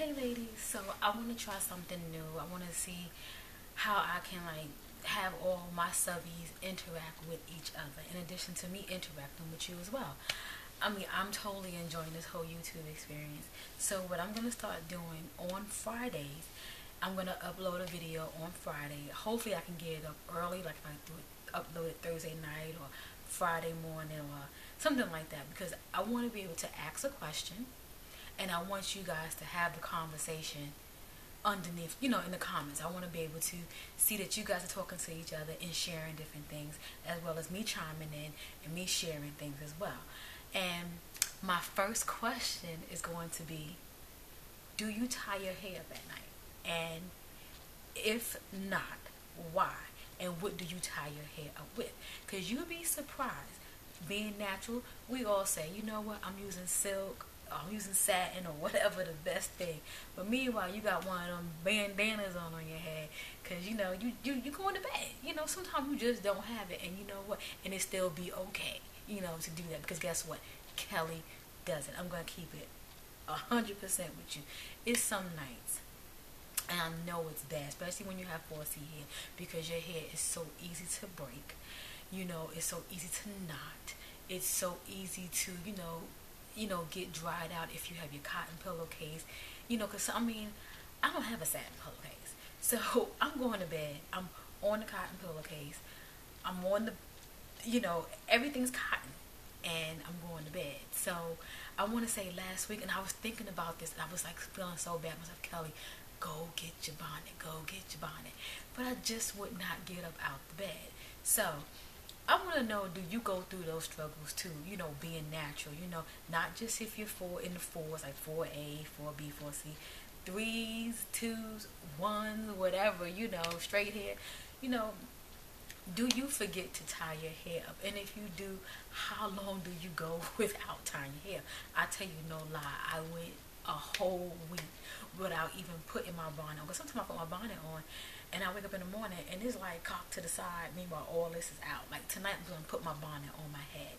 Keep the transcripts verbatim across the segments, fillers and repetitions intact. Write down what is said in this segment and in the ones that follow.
Hey ladies, so I want to try something new. I want to see how I can like have all my subbies interact with each other, in addition to me interacting with you as well. I mean, I'm totally enjoying this whole YouTube experience. So what I'm going to start doing on Fridays, I'm going to upload a video on Friday. Hopefully I can get it up early, like if I do it, upload it Thursday night or Friday morning or something like that, because I want to be able to ask a question. And I want you guys to have the conversation underneath, you know, in the comments. I want to be able to see that you guys are talking to each other and sharing different things, as well as me chiming in and me sharing things as well. And my first question is going to be, do you tie your hair that night? And if not, why? And what do you tie your hair up with? Because you'd be surprised. Being natural, we all say, you know what, I'm using silk, I'm using satin or whatever the best thing. But meanwhile, you got one of them bandanas on on your head, because, you know, you, you, you going to bed. You know, sometimes you just don't have it, and you know what? And it still be okay, you know, to do that. Because guess what? Kelly does it. I'm going to keep it one hundred percent with you. It's some nights, and I know it's bad, especially when you have four C hair, because your hair is so easy to break. You know, it's so easy to knot. It's so easy to, you know, you know, get dried out if you have your cotton pillowcase, you know, because, I mean, I don't have a satin pillowcase, so I'm going to bed, I'm on the cotton pillowcase, I'm on the, you know, everything's cotton, and I'm going to bed. So I want to say last week, and I was thinking about this, and I was, like, feeling so bad myself, Kelly, go get your bonnet, go get your bonnet, but I just would not get up out the bed. So I want to know, do you go through those struggles too, you know, being natural, you know, not just if you're four in the fours, like four A, four B, four C, threes, twos, ones, whatever, you know, straight hair, you know, do you forget to tie your hair up? And if you do, how long do you go without tying your hair? I tell you no lie, I went a whole week without even putting my bonnet on, because sometimes I put my bonnet on and I wake up in the morning and it's like cocked to the side, meanwhile all this is out. Like tonight I'm going to put my bonnet on my head,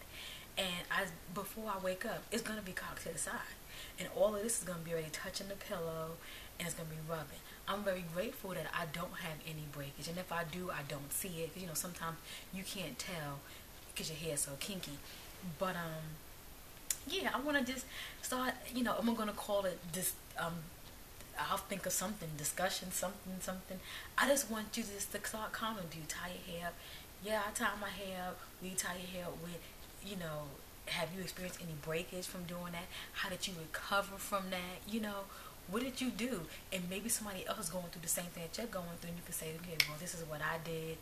and I before I wake up it's going to be cocked to the side, and all of this is going to be already touching the pillow, and it's going to be rubbing. I'm very grateful that I don't have any breakage, and if I do I don't see it, because you know sometimes you can't tell because your hair is so kinky. But um yeah, I want to just start, you know, I'm going to call it this, um, I'll think of something, discussion, something, something. I just want you just to start commenting. Do you tie your hair up? Yeah, I tie my hair up. Will you tie your hair up with, you know, have you experienced any breakage from doing that? How did you recover from that? You know, what did you do? And maybe somebody else is going through the same thing that you're going through, and you can say, okay, well, this is what I did,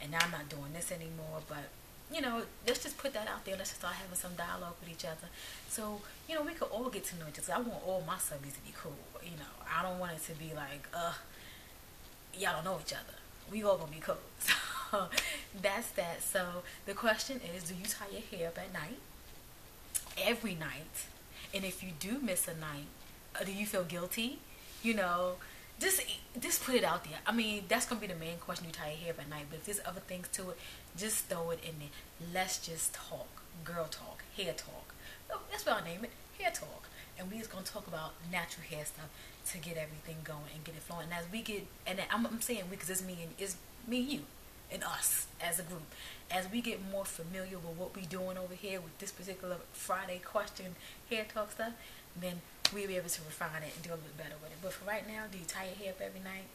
and now I'm not doing this anymore, but you know, let's just put that out there. Let's just start having some dialogue with each other. So, you know, we could all get to know each other. I want all my subbies to be cool. You know, I don't want it to be like, uh, y'all don't know each other. We all gonna be cool. So, that's that. So, the question is, do you tie your hair up at night? Every night? And if you do miss a night, do you feel guilty? You know, Just, just put it out there. I mean, that's going to be the main question, you tie your hair up at night. But if there's other things to it, just throw it in there. Let's just talk. Girl talk. Hair talk. That's what I'll name it. Hair talk. And we're just going to talk about natural hair stuff to get everything going and get it flowing. And as we get, and I'm, I'm saying we because it's me and it's me and you and us as a group. As we get more familiar with what we're doing over here with this particular Friday question, hair talk stuff, then we'll be able to refine it and do a bit better with it. But for right now, do you tie your hair up every night?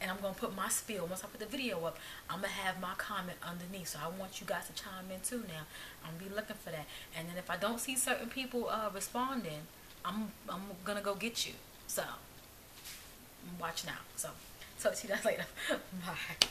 And I'm going to put my spiel. Once I put the video up, I'm going to have my comment underneath. So I want you guys to chime in too now. I'm going to be looking for that. And then if I don't see certain people uh, responding, I'm, I'm going to go get you. So, watch now. So, talk to you guys later. Bye.